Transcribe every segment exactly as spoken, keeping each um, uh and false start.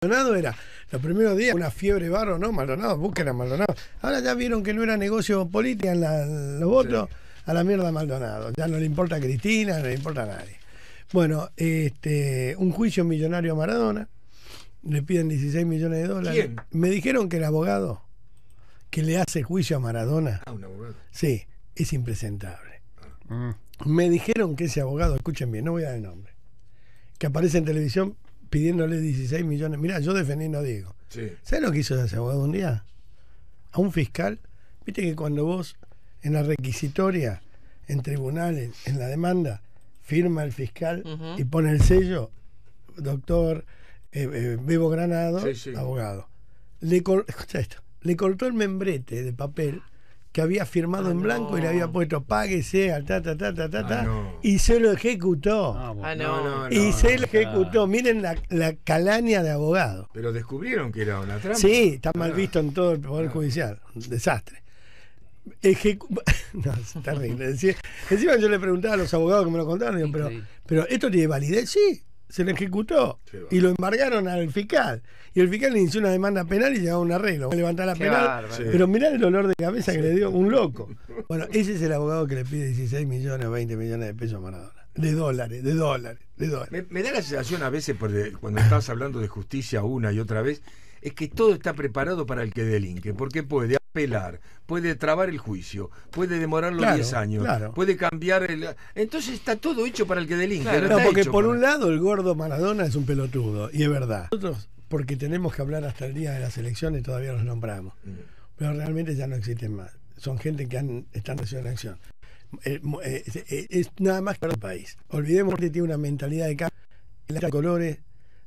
Maldonado era, los primeros días, una fiebre barro, ¿no? Maldonado, busquen a Maldonado. Ahora ya vieron que no era negocio político en la, los votos, sí. A la mierda Maldonado. Ya no le importa a Cristina, no le importa a nadie. Bueno, este, un juicio millonario a Maradona, le piden dieciséis millones de dólares. ¿Quién? Me dijeron que el abogado que le hace juicio a Maradona, ah, un abogado. Sí, es impresentable. Ah. Me dijeron que ese abogado, escuchen bien, no voy a dar el nombre, que aparece en televisión pidiéndole dieciséis millones. Mirá, yo defendí no digo. Sí. ¿Sabes lo que hizo ese abogado un día? A un fiscal. Viste que cuando vos en la requisitoria, en tribunales, en la demanda, firma el fiscal uh-huh. y pone el sello, doctor eh, eh, Bebo Granados, sí, sí. abogado. Le, cor escucha esto, le cortó el membrete de papel que había firmado ah, en blanco no. y le había puesto páguese al ta ta ta ta ta, ta ah, no. y se lo ejecutó ah, ah, no. y se lo ejecutó. Miren la, la calaña de abogado, pero descubrieron que era una trampa. Sí, está ah, mal visto en todo el poder ah, judicial, un desastre. Ejecu no, es terrible. Encima yo le preguntaba a los abogados que me lo contaron, digo, pero, pero esto tiene validez. Sí, se lo ejecutó y lo embargaron al fiscal, y el fiscal le hizo una demanda penal y llegaba a un arreglo, levantar la penal, pero mirá el dolor de cabeza que le dio un loco. Bueno, ese es el abogado que le pide dieciséis millones, veinte millones de pesos a Maradona, de dólares, de dólares, de dólares. Me, me da la sensación a veces, porque cuando estás hablando de justicia una y otra vez, es que todo está preparado para el que delinque, porque puede apelar, puede trabar el juicio, puede demorarlo diez años, claro. puede cambiar el... Entonces está todo hecho para el que delinque. Claro, no, no, porque por para... un lado el gordo Maradona es un pelotudo, y es verdad. Nosotros, porque tenemos que hablar hasta el día de las elecciones, todavía los nombramos. Mm. Pero realmente ya no existen más. Son gente que han, están en acción. Eh, eh, eh, es nada más que para el país. Olvidemos que tiene una mentalidad de cambio, de colores.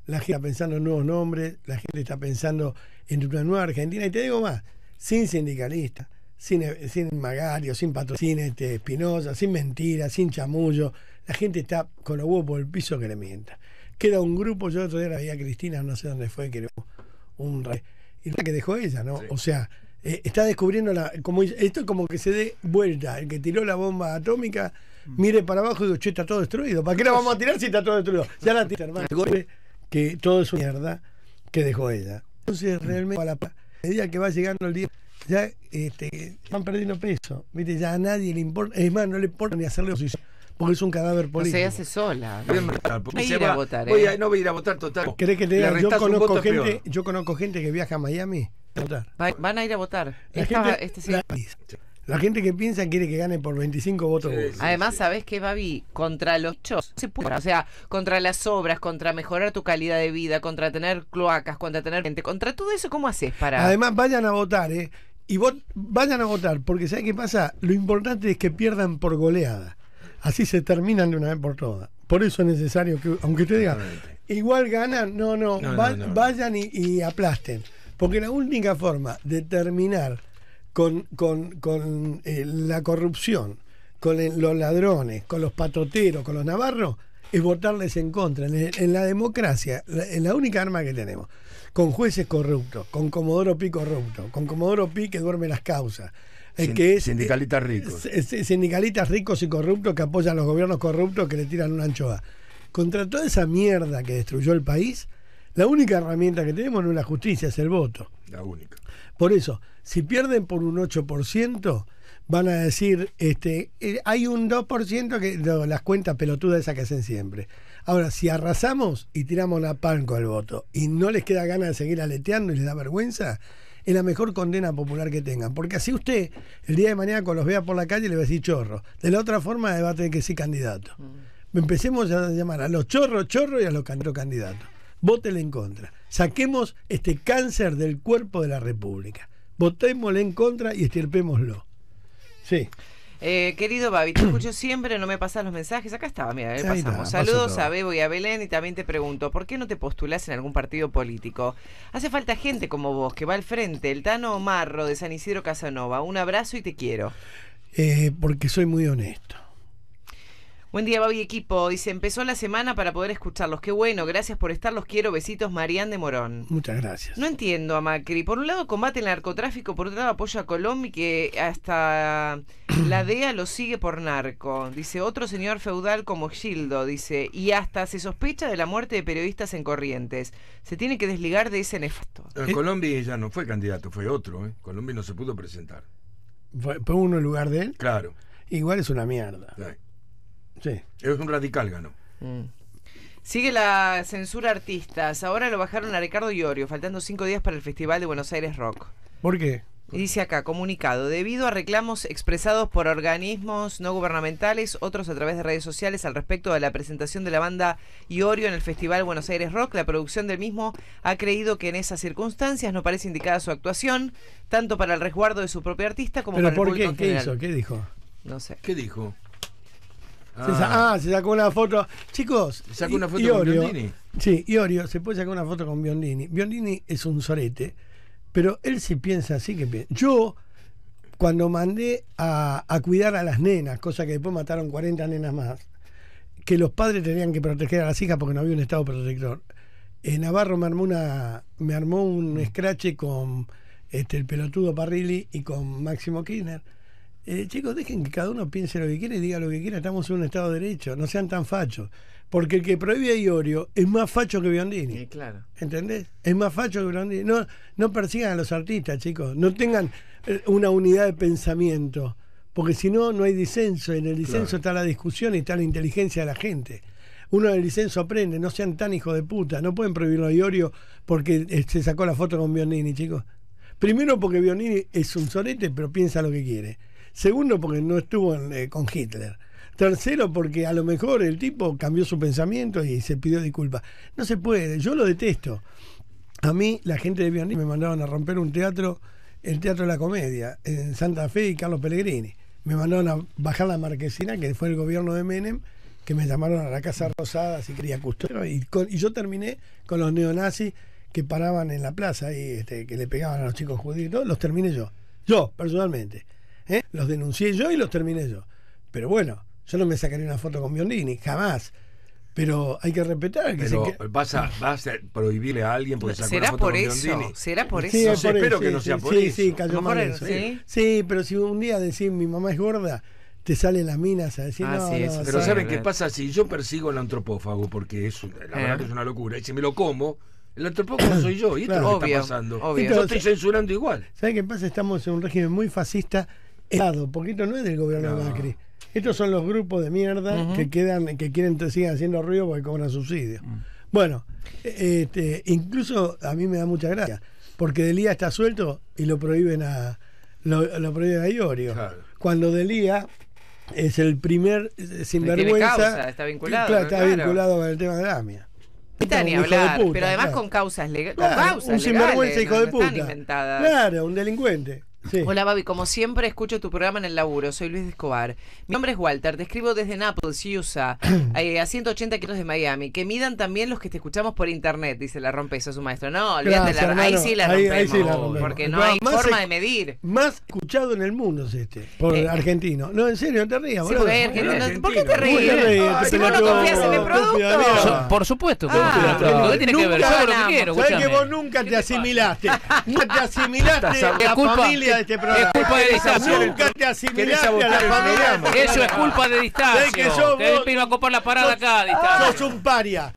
La gente está pensando en nuevos nombres, la gente está pensando en una nueva Argentina. Y te digo más, sin sindicalistas, sin, sin Magario, sin Patrocín, este, Espinosa, sin mentiras, sin chamullo. La gente está con los huevos por el piso que le mienta. Queda un grupo, yo el otro día la vi a Cristina, no sé dónde fue, que un y la que dejó ella, ¿no? Sí. O sea, eh, está descubriendo, la como esto es como que se dé vuelta. El que tiró la bomba atómica, mire para abajo y digo, che, está todo destruido. ¿Para qué la vamos a tirar si está todo destruido? Ya la tira, hermano. Que todo es una mierda que dejó ella. Entonces realmente a la medida que va llegando el día, ya este, van perdiendo peso. Viste, ya a nadie le importa, es más, no le importa ni hacerle oposición, porque es un cadáver político. No se hace sola. No voy a ir a votar, ¿eh? voy a, no voy a ir a votar total. ¿Querés que te diga? Yo conozco gente, yo conozco gente que viaja a Miami a votar. Va, van a ir a votar. La Esta, gente, este sí. la, la gente que piensa quiere que gane por veinticinco votos. Sí, sí, Además, sí. ¿sabés qué, Babi? Contra los chos se puede. O sea, contra las obras, contra mejorar tu calidad de vida, contra tener cloacas, contra tener gente, contra todo eso, ¿cómo haces para...? Además, vayan a votar, ¿eh? Y vot... vayan a votar, porque ¿sabés qué pasa? Lo importante es que pierdan por goleada. Así se terminan de una vez por todas. Por eso es necesario que, aunque te digan, igual ganan, no, no, no, va... no, no. vayan y, y aplasten. Porque la única forma de terminar con, con, con eh, la corrupción, con el, los ladrones, con los patoteros, con los navarros, es votarles en contra. En, el, en la democracia, la, en la única arma que tenemos, con jueces corruptos, con Comodoro Pi corrupto, con Comodoro Pi que duerme las causas, eh, Sin, que es, sindicalistas ricos. Eh, sindicalistas ricos y corruptos que apoyan a los gobiernos corruptos que le tiran una anchoa. Contra toda esa mierda que destruyó el país, la única herramienta que tenemos no es la justicia, es el voto. La única. Por eso, si pierden por un ocho por ciento, van a decir, este, eh, hay un dos por ciento que no, las cuentas pelotudas esas que hacen siempre. Ahora, si arrasamos y tiramos la panco al voto y no les queda ganas de seguir aleteando y les da vergüenza, es la mejor condena popular que tengan. Porque así usted, el día de mañana, cuando los vea por la calle, le va a decir chorro. De la otra forma, va a tener que ser candidato. Empecemos a llamar a los chorros, chorros y a los candidatos. Vótele en contra. Saquemos este cáncer del cuerpo de la República. Votémosle en contra y estirpémoslo. Sí. Eh, querido Babi, te escucho siempre, no me pasas los mensajes. Acá estaba, mira, ahí pasamos. Está, saludos a Bebo y a Belén, y también te pregunto, ¿por qué no te postulás en algún partido político? Hace falta gente como vos, que va al frente. El Tano Omarro de San Isidro Casanova. Un abrazo y te quiero. Eh, porque soy muy honesto. Buen día, Babi Equipo. Dice, empezó la semana para poder escucharlos. Qué bueno, gracias por estar, los quiero. Besitos, Marián de Morón. Muchas gracias. No entiendo a Macri. Por un lado combate el narcotráfico, por otro lado apoya a Colombia, que hasta la D E A lo sigue por narco. Dice, otro señor feudal como Gildo, dice, y hasta se sospecha de la muerte de periodistas en Corrientes. Se tiene que desligar de ese nefasto. En ¿Eh? Colombia ya no fue candidato, fue otro. ¿eh? Colombia no se pudo presentar. ¿Fue uno en lugar de él? Claro. Igual es una mierda. Sí. Sí. Es un radical, ganó. Mm. Sigue la censura a artistas. Ahora lo bajaron a Ricardo Iorio, faltando cinco días para el Festival de Buenos Aires Rock. ¿Por qué? Y dice acá, comunicado, debido a reclamos expresados por organismos no gubernamentales, otros a través de redes sociales, al respecto de la presentación de la banda Iorio en el Festival Buenos Aires Rock, la producción del mismo ha creído que en esas circunstancias no parece indicada su actuación, tanto para el resguardo de su propio artista como para el público en general. ¿Pero por qué? ¿Qué hizo? ¿Qué dijo? No sé. ¿Qué dijo? Ah. Se ah, se sacó una foto. Chicos, ¿se sacó una foto Iorio, con Biondini? Sí, Iorio se puede sacar una foto con Biondini. Biondini es un sorete, pero él si piensa así que piensa. Yo, cuando mandé a, a cuidar a las nenas, cosa que después mataron cuarenta nenas más, que los padres tenían que proteger a las hijas porque no había un estado protector, eh, Navarro me armó, una, me armó un escrache con este, el pelotudo Parrilli y con Máximo Kirchner. Eh, chicos, dejen que cada uno piense lo que quiera y diga lo que quiera. Estamos en un Estado de Derecho, no sean tan fachos. Porque el que prohíbe a Iorio es más facho que Biondini. Sí, claro. ¿Entendés? Es más facho que Biondini. No, no persigan a los artistas, chicos. No tengan una unidad de pensamiento. Porque si no, no hay disenso. En el disenso claro. está la discusión y está la inteligencia de la gente. Uno del disenso aprende, no sean tan hijos de puta. No pueden prohibirlo a Iorio porque se sacó la foto con Biondini, chicos. Primero, porque Biondini es un sorete, pero piensa lo que quiere. Segundo, porque no estuvo en, eh, con Hitler. Tercero, porque a lo mejor el tipo cambió su pensamiento y se pidió disculpas. No se puede, yo lo detesto. A mí, la gente de Biondini me mandaron a romper un teatro, el Teatro de la Comedia, en Santa Fe y Carlos Pellegrini. Me mandaron a bajar la marquesina, que fue el gobierno de Menem, que me llamaron a la Casa Rosada si quería custodio. Y, con, y yo terminé con los neonazis que paraban en la plaza y este, que le pegaban a los chicos judíos. ¿No? Los terminé yo, yo personalmente. ¿Eh? Los denuncié yo y los terminé yo. Pero bueno, yo no me sacaría una foto con Biondini, jamás. Pero hay que respetar que pero se... vas, a, vas a prohibirle a alguien porque sacó una foto con Biondini. ¿Será por eso? Sí, no sé, por espero eso, que sí, no sea sí, por sí, eso. Sí, cayó mal eso, ¿sí? ¿Eh? Sí, pero si un día decís mi mamá es gorda, te salen las minas a decir ah, no, sí, no, pero ¿saben sabe qué pasa? Si yo persigo al antropófago, porque es, la verdad eh. que es una locura, y si me lo como, el antropófago soy yo, y esto claro, es lo que obvio, está pasando. Obvio. Yo estoy censurando igual. ¿Saben qué pasa? Estamos en un régimen muy fascista, porque esto no es del gobierno de no. Macri. Estos son los grupos de mierda uh-huh. que quedan, que quieren que sigan haciendo ruido porque cobran subsidios. Uh-huh. Bueno, este, incluso a mí me da mucha gracia, porque Delía está suelto y lo prohíben a lo, lo prohíben a Iorio. Claro. Cuando Delía es el primer sinvergüenza. Causa, está vinculado. Claro, está claro. vinculado con el tema de la AMIA. Está ni hablar, puta, pero además claro. con causas, lega claro, con causas un legales. Un sinvergüenza hijo no, de puta. No están inventadas. Claro, un delincuente. Sí. Hola Babi, como siempre escucho tu programa en el laburo. Soy Luis Escobar. Mi nombre es Walter, te escribo desde Naples, U S A, eh, a ciento ochenta kilómetros de Miami. Que midan también los que te escuchamos por internet, dice la rompeza a su maestro. No, olvídate, la, ahí sí la rompemos, ahí, ahí sí la rompemos. Porque no, no hay forma de medir. Más escuchado en el mundo es este, por eh. argentino. No, en serio, no te rías. Sí, no, ¿por qué te ríes? Ay, si vos no confías en el producto. Por supuesto que ah, no, no tiene que ver. Sabés que vos nunca te asimilaste. Nunca te asimilaste a la familia. Este es culpa de distancia. Nunca te asimilaste a la familia. Eso es culpa de distancia. Te vino a copar la parada acá. Sos un paria.